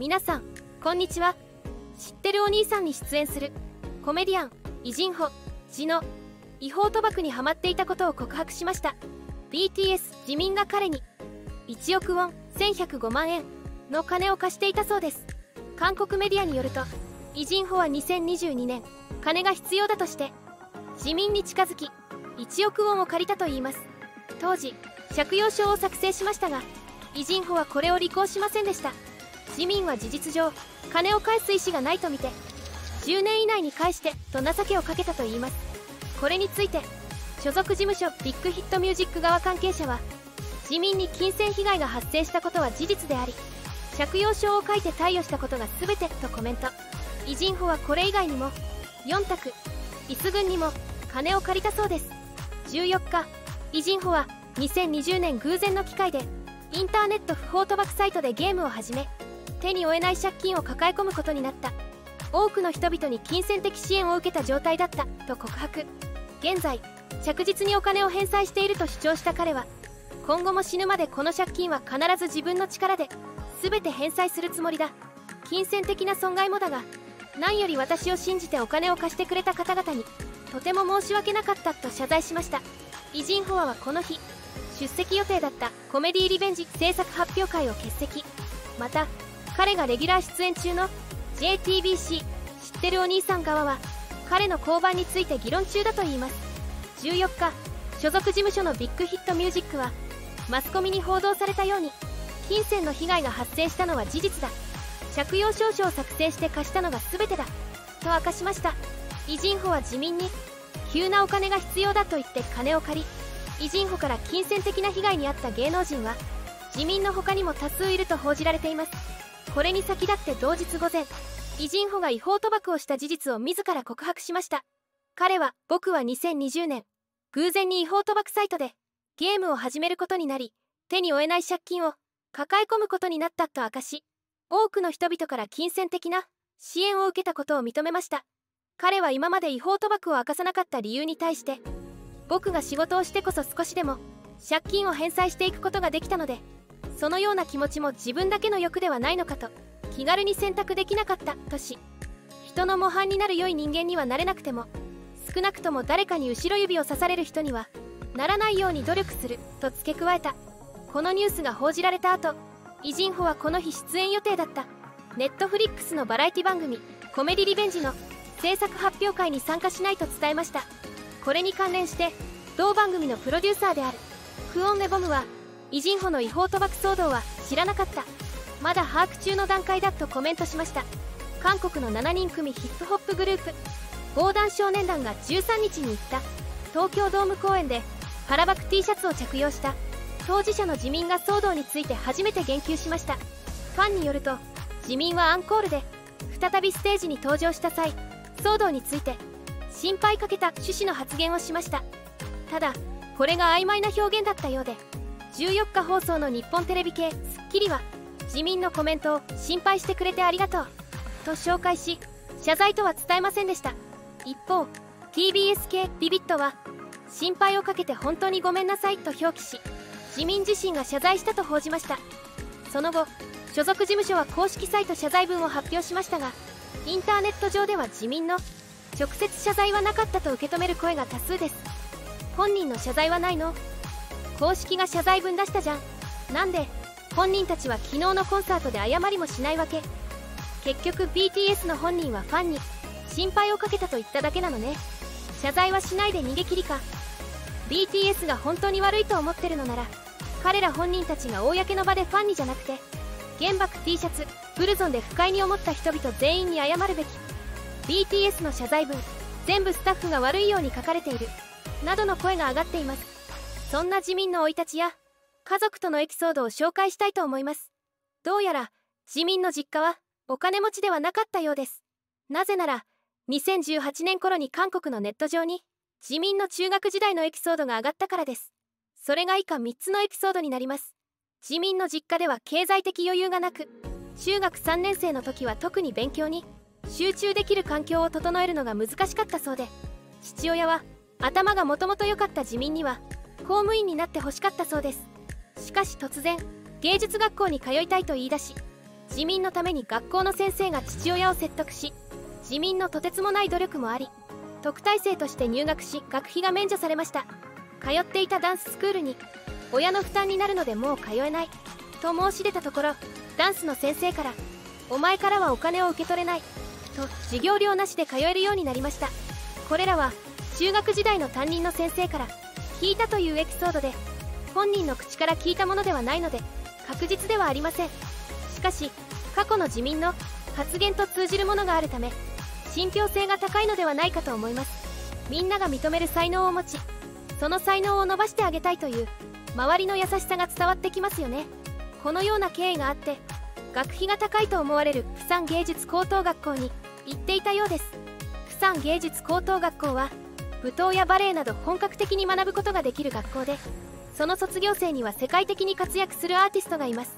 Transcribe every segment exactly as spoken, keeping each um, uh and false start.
皆さんこんにちは。知ってるお兄さんに出演するコメディアンイジンホジの違法賭博にハマっていたことを告白しました。 ビーティーエス ジミンが彼にいちおくウォンせんひゃくごまんえんの金を貸していたそうです。韓国メディアによると、イジンホはにせんにじゅうにねん金が必要だとしてジミンに近づきいちおくウォンを借りたといいます。当時借用書を作成しましたが、イジンホはこれを履行しませんでした。ジミンは事実上金を返す意思がないとみてじゅうねん以内に返してと情けをかけたといいます。これについて所属事務所ビッグヒットミュージック側関係者は、ジミンに金銭被害が発生したことは事実であり、借用書を書いて貸与したことが全てとコメント。イジンホはこれ以外にもよん択イス軍にも金を借りたそうです。じゅうよっか、イジンホはにせんにじゅうねん偶然の機会でインターネット不法賭博サイトでゲームを始め、手に負えない借金を抱え込むことになった。多くの人々に金銭的支援を受けた状態だったと告白。現在着実にお金を返済していると主張した彼は、今後も死ぬまでこの借金は必ず自分の力で全て返済するつもりだ、金銭的な損害もだが何より私を信じてお金を貸してくれた方々にとても申し訳なかったと謝罪しました。イジンホアはこの日出席予定だったコメディリベンジ制作発表会を欠席。また彼がレギュラー出演中の ジェイティービーシー 知ってるお兄さん側は彼の降板について議論中だといいます。じゅうよっか、所属事務所のビッグヒットミュージックは、マスコミに報道されたように金銭の被害が発生したのは事実だ、借用証書を作成して貸したのが全てだと明かしました。イジンホは自民に急なお金が必要だと言って金を借り、イジンホから金銭的な被害に遭った芸能人は自民の他にも多数いると報じられています。これに先立って同日午前、イジンホが違法賭博をした事実を自ら告白しました。彼は「僕はにせんにじゅうねん偶然に違法賭博サイトでゲームを始めることになり、手に負えない借金を抱え込むことになった」と明かし、多くの人々から金銭的な支援を受けたことを認めました。彼は今まで違法賭博を明かさなかった理由に対して「僕が仕事をしてこそ少しでも借金を返済していくことができたので、そのような気持ちも自分だけの欲ではないのかと気軽に選択できなかった」とし、人の模範になる良い人間にはなれなくても少なくとも誰かに後ろ指を刺される人にはならないように努力すると付け加えた。このニュースが報じられた後、イジンホはこの日出演予定だったネットフリックスのバラエティ番組「コメディリベンジ」の制作発表会に参加しないと伝えました。これに関連して同番組のプロデューサーであるクオン・ネボムは、イジンホの違法賭博騒動は知らなかった、まだ把握中の段階だとコメントしました。韓国のしちにん組ヒップホップグループ防弾少年団がじゅうさんにちに行った東京ドーム公演で腹ばく T シャツを着用した当事者のジミンが騒動について初めて言及しました。ファンによると、ジミンはアンコールで再びステージに登場した際、騒動について心配かけた趣旨の発言をしました。ただこれが曖昧な表現だったようで、じゅうよっか放送の日本テレビ系『スッキリ』は自民のコメントを「心配してくれてありがとう」と紹介し、謝罪とは伝えませんでした。一方 ティービーエス 系『ビビット』は「心配をかけて本当にごめんなさい」と表記し、自民自身が謝罪したと報じました。その後所属事務所は公式サイト謝罪文を発表しましたが、インターネット上では自民の直接謝罪はなかったと受け止める声が多数です。本人の謝罪はないの？公式が謝罪文出したじゃん、なんで本人たちは昨日のコンサートで謝りもしないわけ？結局 ビーティーエス の本人はファンに心配をかけたと言っただけなのね、謝罪はしないで逃げ切りか。 ビーティーエス が本当に悪いと思ってるのなら、彼ら本人たちが公の場でファンにじゃなくて原爆 T シャツブルゾンで不快に思った人々全員に謝るべき。 ビーティーエス の謝罪文全部スタッフが悪いように書かれているなどの声が上がっています。そんなジミンの生い立ちや家族とのエピソードを紹介したいと思います。どうやらジミンの実家はお金持ちではなかったようです。なぜならにせんじゅうはちねん頃に韓国のネット上にジミンの中学時代のエピソードが上がったからです。それが以下みっつのエピソードになります。ジミンの実家では経済的余裕がなく、中学さんねん生の時は特に勉強に集中できる環境を整えるのが難しかったそうで、父親は頭がもともと良かったジミンには公務員になってほしかったそうです。しかし突然芸術学校に通いたいと言い出し、自民のために学校の先生が父親を説得し、自民のとてつもない努力もあり特待生として入学し、学費が免除されました。通っていたダンススクールに親の負担になるのでもう通えないと申し出たところ、ダンスの先生から「お前からはお金を受け取れない」と授業料なしで通えるようになりました。これらは中学時代の担任の先生から聞いたというエピソードで、本人の口から聞いたものではないので確実ではありません。しかし過去の自民の発言と通じるものがあるため、信憑性が高いのではないかと思います。みんなが認める才能を持ち、その才能を伸ばしてあげたいという周りの優しさが伝わってきますよね。このような経緯があって、学費が高いと思われる釜山芸術高等学校に行っていたようです。釜山芸術高等学校は舞踏やバレエなど本格的に学ぶことができる学校で、その卒業生には世界的に活躍するアーティストがいます。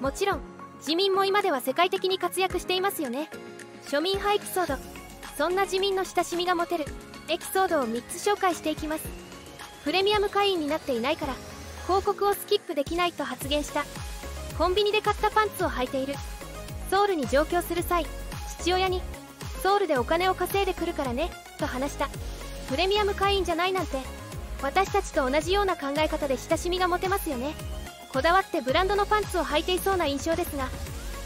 もちろん自民も今では世界的に活躍していますよね。庶民派エピソード、そんな自民の親しみが持てるエピソードをみっつ紹介していきます。プレミアム会員になっていないから広告をスキップできないと発言した。コンビニで買ったパンツを履いている。ソウルに上京する際、父親にソウルでお金を稼いでくるからねと話した。プレミアム会員じゃないなんて、私たちと同じような考え方で親しみが持てますよね。こだわってブランドのパンツを履いていそうな印象ですが、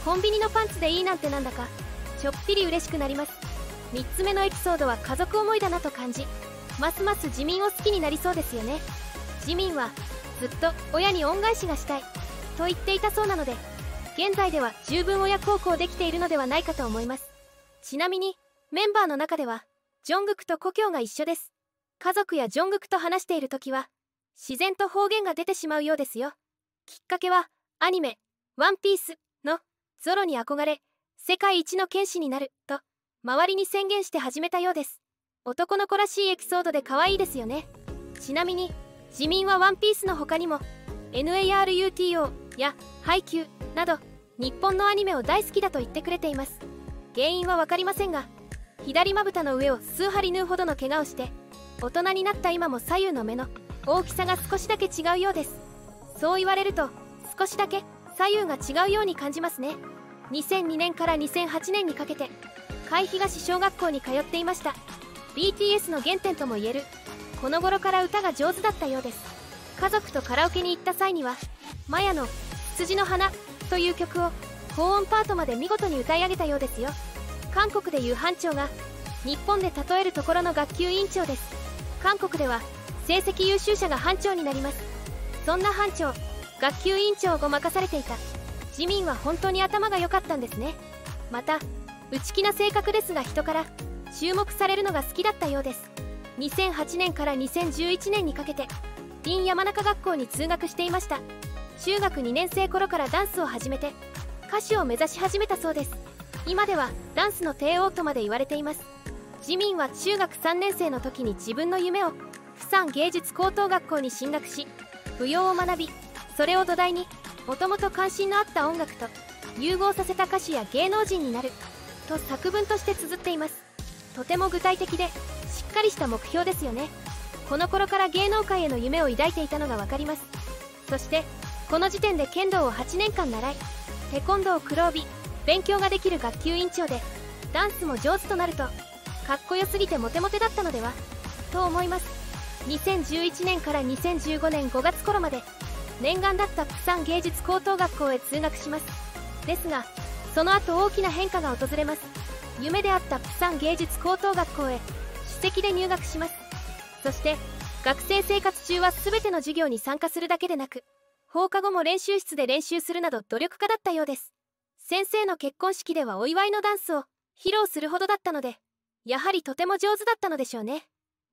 コンビニのパンツでいいなんて、なんだかちょっぴり嬉しくなります。みっつめのエピソードは家族思いだなと感じ、ますます自民を好きになりそうですよね。自民はずっと親に恩返しがしたいと言っていたそうなので、現在では十分親孝行できているのではないかと思います。ちなみにメンバーの中ではジョングクと故郷が一緒です。家族やジョングクと話している時は自然と方言が出てしまうようですよ。きっかけはアニメ「ワンピース」のゾロに憧れ、世界一の剣士になると周りに宣言して始めたようです。男の子らしいエピソードで可愛いですよね。ちなみに自民はワンピースの他にも ナルト やハイキューなど日本のアニメを大好きだと言ってくれています。原因は分かりませんが、左まぶたの上を数針縫うほどの怪我をして、大人になった今も左右の目の大きさが少しだけ違うようです。そう言われると少しだけ左右が違うように感じますね。にせんにねんからにせんはちねんにかけて海東小学校に通っていました。ビーティーエス の原点ともいえるこの頃から歌が上手だったようです。家族とカラオケに行った際にはマヤの「羊の花」という曲を高音パートまで見事に歌い上げたようですよ。韓国でいう班長が日本で例えるところの学級委員長です。韓国では成績優秀者が班長になります。そんな班長、学級委員長を任されていた自民は本当に頭が良かったんですね。また内気な性格ですが、人から注目されるのが好きだったようです。にせんはちねんからにせんじゅういちねんにかけて林山中学校に通学していました。中学にねん生頃からダンスを始めて歌手を目指し始めたそうです。今ではダンスの帝王とまで言われています。自民は中学さんねん生の時に自分の夢を釜山芸術高等学校に進学し、舞踊を学び、それを土台にもともと関心のあった音楽と融合させた歌手や芸能人になると作文として綴っています。とても具体的でしっかりした目標ですよね。この頃から芸能界への夢を抱いていたのが分かります。そしてこの時点で剣道をはちねんかん習い、テコンドーを黒帯、勉強ができる学級委員長でダンスも上手となるとかっこよすぎてモテモテだったのではと思います。にせんじゅういちねんからにせんじゅうごねんごがつ頃まで念願だった釜山芸術高等学校へ通学します。ですがその後大きな変化が訪れます。夢であった釜山芸術高等学校へ私籍で入学します。そして学生生活中は全ての授業に参加するだけでなく、放課後も練習室で練習するなど努力家だったようです。先生の結婚式ではお祝いのダンスを披露するほどだったので、やはりとても上手だったのでしょうね。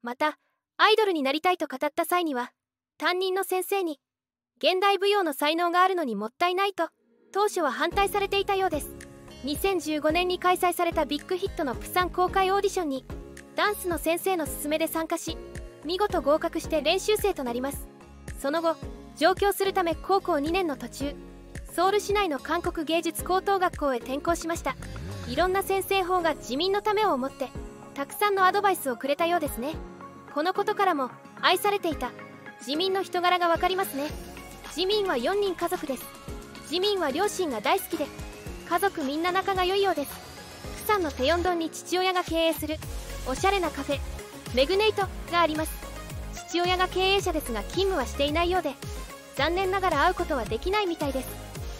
またアイドルになりたいと語った際には担任の先生に現代舞踊の才能があるのにもったいないと当初は反対されていたようです。にせんじゅうごねんに開催されたビッグヒットの釜山公開オーディションにダンスの先生の勧めで参加し、見事合格して練習生となります。その後上京するため高校にねんの途中、ソウル市内の韓国芸術高等学校へ転校しました。いろんな先生方が自民のためを思ってたくさんのアドバイスをくれたようですね。このことからも愛されていた自民の人柄が分かりますね。自民はよにんかぞくです。自民は両親が大好きで家族みんな仲が良いようです。釜山のテヨンドンに父親が経営するおしゃれなカフェメグネイトがあります。父親が経営者ですが勤務はしていないようで、残念ながら会うことはできないみたいです。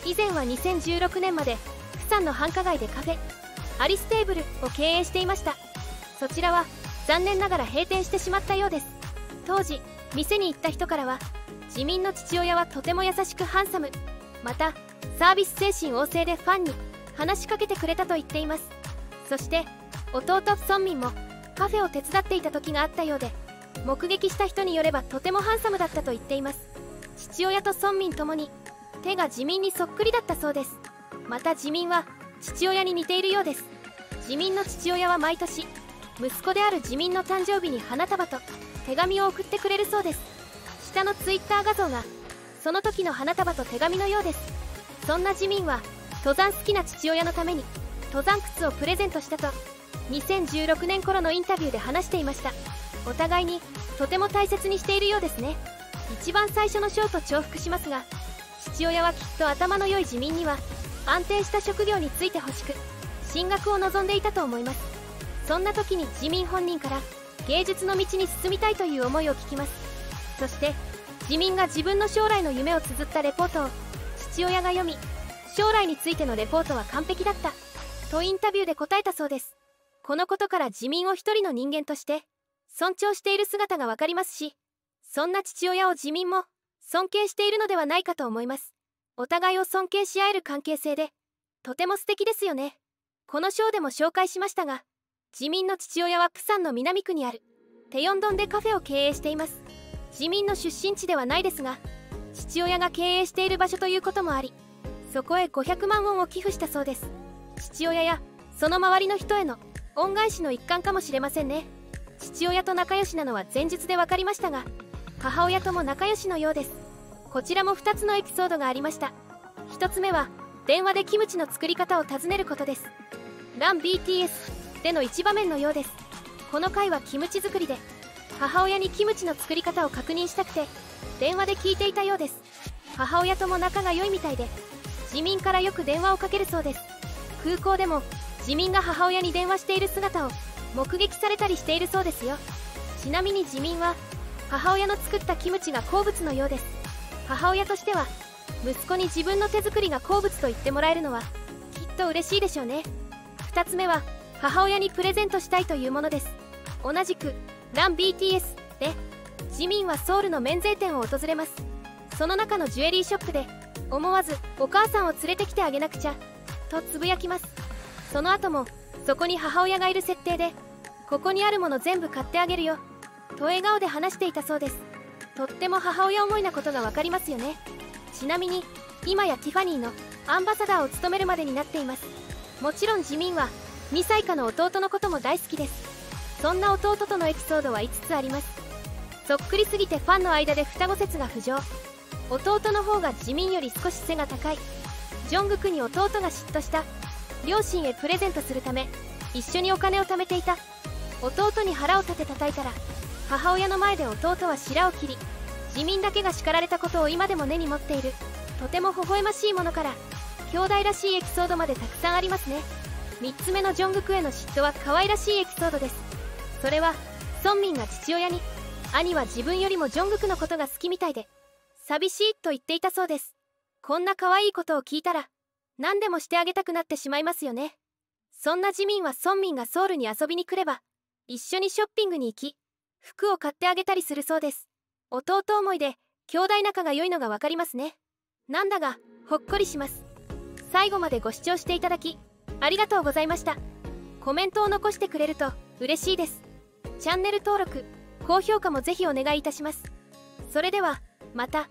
以前はにせんじゅうろくねんまで釜山の繁華街でカフェアリステーブルを経営していました。そちらは残念ながら閉店してしまったようです。当時店に行った人からは、自民の父親はとても優しくハンサム、またサービス精神旺盛でファンに話しかけてくれたと言っています。そして弟孫民もカフェを手伝っていた時があったようで、目撃した人によればとてもハンサムだったと言っています。父親と孫民ともに手が自民にそっくりだったそうです。また自民は父親に似ているようです。自民の父親は毎年息子である自民の誕生日に花束と手紙を送ってくれるそうです。下のツイッター画像がその時の花束と手紙のようです。そんな自民は登山好きな父親のために登山靴をプレゼントしたとにせんじゅうろくねん頃のインタビューで話していました。お互いにとても大切にしているようですね。一番最初の章と重複しますが、父親はきっと頭の良い自民には安定した職業についてほしく、進学を望んでいたと思います。そんな時に自民本人から芸術の道に進みたいという思いを聞きます。そして自民が自分の将来の夢を綴ったレポートを父親が読み、将来についてのレポートは完璧だったとインタビューで答えたそうです。このことから自民を一人の人間として尊重している姿が分かりますし、そんな父親を自民も尊敬しているのではないかと思います。お互いを尊敬し合える関係性でとても素敵ですよね。この章でも紹介しましたが、自民の父親は釜山の南区にあるテヨンドンでカフェを経営しています。自民の出身地ではないですが、父親が経営している場所ということもあり、そこへごひゃくまんウォンを寄付したそうです。父親やその周りの人への恩返しの一環かもしれませんね。父親と仲良しなのは前述で分かりましたが、母親とも仲良しのようです。こちらもふたつのエピソードがありました。ひとつめは電話でキムチの作り方を尋ねることです。 ランビーティーエス での一場面のようです。この回はキムチ作りで母親にキムチの作り方を確認したくて電話で聞いていたようです。母親とも仲が良いみたいで、自民からよく電話をかけるそうです。空港でも自民が母親に電話している姿を目撃されたりしているそうですよ。ちなみに自民は母親の作ったキムチが好物のようです。母親としては息子に自分の手作りが好物と言ってもらえるのはきっと嬉しいでしょうね。ふたつめは母親にプレゼントしたいというものです。同じく ランビーティーエス で自民はソウルの免税店を訪れます。その中のジュエリーショップで思わずお母さんを連れてきてあげなくちゃとつぶやきます。その後もそこに母親がいる設定で、ここにあるもの全部買ってあげるよと笑顔で話していたそうです。とっても母親思いなことが分かりますよね。ちなみに今やティファニーのアンバサダーを務めるまでになっています。もちろん自民はにさい下の弟のことも大好きです。そんな弟とのエピソードはいつつあります。そっくりすぎてファンの間で双子説が浮上。弟の方が自民より少し背が高いジョングクに弟が嫉妬した。両親へプレゼントするため一緒にお金を貯めていた。弟に腹を立て叩いたら母親の前で弟は白を切り、自民だけが叱られたことを今でも根に持っている。とても微笑ましいものから兄弟らしいエピソードまでたくさんありますね。みっつめのジョングクへの嫉妬は可愛らしいエピソードです。それは孫民が父親に、兄は自分よりもジョングクのことが好きみたいで寂しいと言っていたそうです。こんな可愛いことを聞いたら何でもしてあげたくなってしまいますよね。そんな自民は孫民がソウルに遊びに来れば一緒にショッピングに行き、服を買ってあげたりするそうです。弟思いで兄弟仲が良いのが分かりますね。なんだがほっこりします。最後までご視聴していただきありがとうございました。コメントを残してくれると嬉しいです。チャンネル登録高評価もぜひお願いいたします。それではまた。